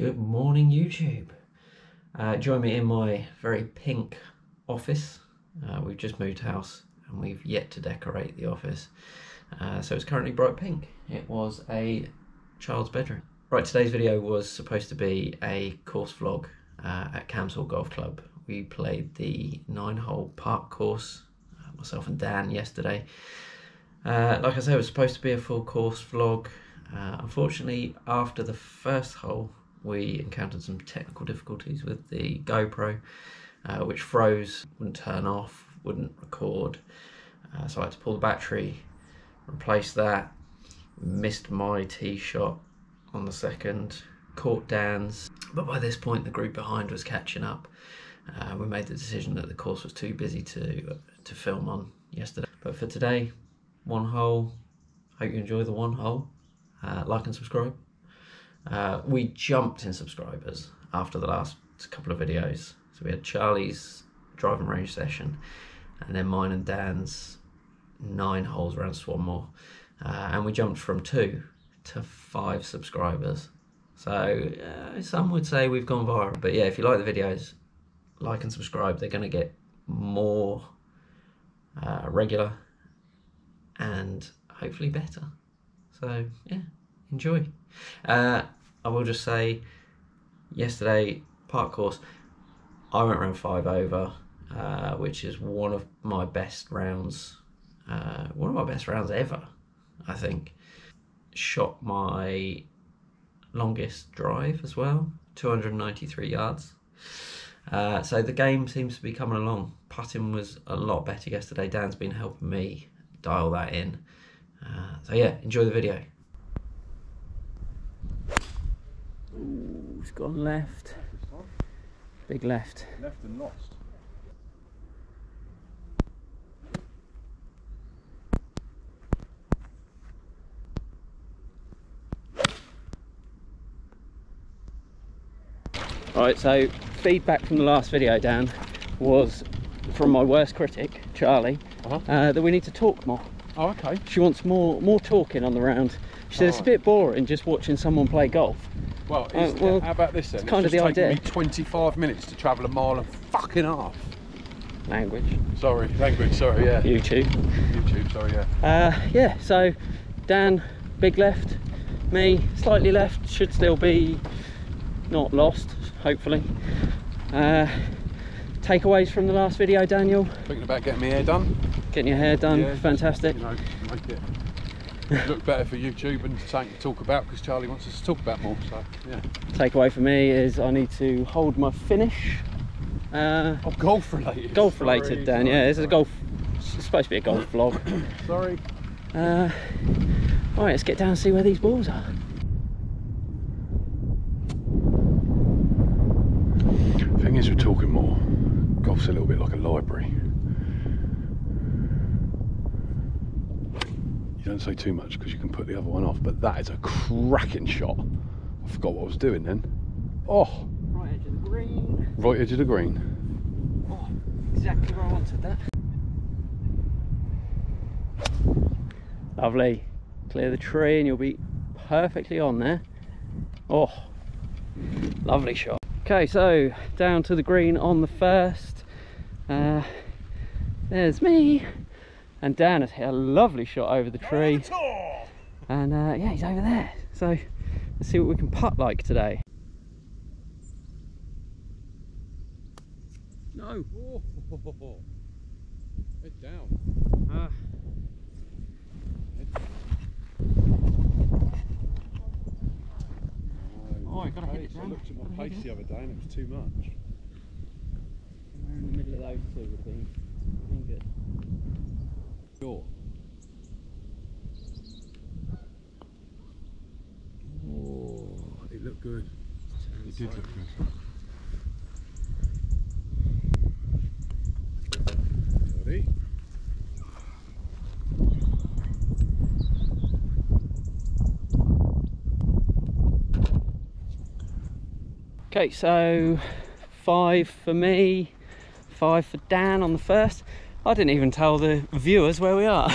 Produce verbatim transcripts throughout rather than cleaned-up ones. Good morning, YouTube. Uh, join me in my very pink office. Uh, we've just moved house and we've yet to decorate the office. Uh, so it's currently bright pink. It was a child's bedroom. Right, today's video was supposed to be a course vlog uh, at Cams Hall Golf Club. We played the nine hole park course, uh, myself and Dan, yesterday. Uh, like I said, it was supposed to be a full course vlog. Uh, unfortunately, after the first hole, we encountered some technical difficulties with the GoPro, uh, which froze, wouldn't turn off, wouldn't record. Uh, so I had to pull the battery, replace that, missed my tee shot on the second, caught Dan's. But by this point, the group behind was catching up. Uh, we made the decision that the course was too busy to, to film on yesterday. But for today, one hole. Hope you enjoy the one hole. Uh, like and subscribe. Uh, we jumped in subscribers after the last couple of videos. So we had Charlie's driving range session and then mine and Dan's nine holes around Swanmore. Uh, and we jumped from two to five subscribers. So uh, some would say we've gone viral. But yeah, if you like the videos, like and subscribe. They're going to get more uh, regular and hopefully better. So yeah, enjoy. Uh, I will just say, yesterday, park course, I went round five over, uh, which is one of my best rounds, uh, one of my best rounds ever, I think. Shot my longest drive as well, two hundred ninety-three yards. Uh, so the game seems to be coming along. Putting was a lot better yesterday. Dan's been helping me dial that in. Uh, so yeah, enjoy the video. Ooh, it's gone left. Big left. Left and lost. Alright, so feedback from the last video, Dan, was from my worst critic, Charlie, uh-huh. uh, that we need to talk more. Oh, okay. She wants more more talking on the round. She said, oh, it's right. A bit boring just watching someone play golf. Well, uh, well how about this then? It's, it's kind of the idea. It's taken me twenty-five minutes to travel a mile and fucking half. Language. Sorry, language, sorry, yeah. YouTube. YouTube, sorry, yeah. Uh, yeah, so Dan, big left. Me, slightly left. Should still be not lost, hopefully. Uh, takeaways from the last video, Daniel? Thinking about getting my hair done. Getting your hair done, yeah, fantastic. You know, make it look better for YouTube and something to talk about, because Charlie wants us to talk about more. So yeah. Takeaway for me is I need to hold my finish. Uh, oh, golf related. Golf sorry, related, Dan. Sorry, yeah, sorry. This is a golf. It's supposed to be a golf vlog. Sorry. Uh, all right, let's get down and see where these balls are. The thing is, we're talking more. Golf's a little bit like a library. You don't say too much because you can put the other one off, but that is a cracking shot. I forgot what I was doing then. Oh! Right edge of the green. Right edge of the green. Oh, exactly where I wanted that. Lovely. Clear the tree and you'll be perfectly on there. Oh, lovely shot. Okay, so down to the green on the first. Uh, there's me. And Dan has hit a lovely shot over the tree. And uh, yeah, he's over there. So let's see what we can putt like today. No. Oh, ho, ho, ho. Head down. Ah. Head down. Oh, I gotta hit it down. I looked at my pace the other day and it was too much. Somewhere in the middle of those two would be, would be good. Sure. Oh, it looked good. It did look good. Ready? Okay, so five for me, five for Dan on the first. I didn't even tell the viewers where we are.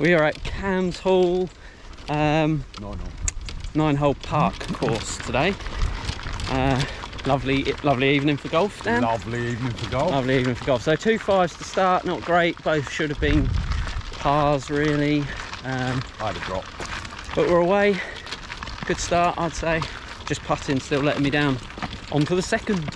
We are at Cams Hall. Um, nine hole. nine-hole park course today. Uh, lovely, lovely evening for golf, Dan. Lovely evening for golf. Lovely evening for golf. So two fives to start, not great. Both should have been pars, really. Um, I had a drop. But we're away. Good start, I'd say. Just putting, still letting me down. On to the second.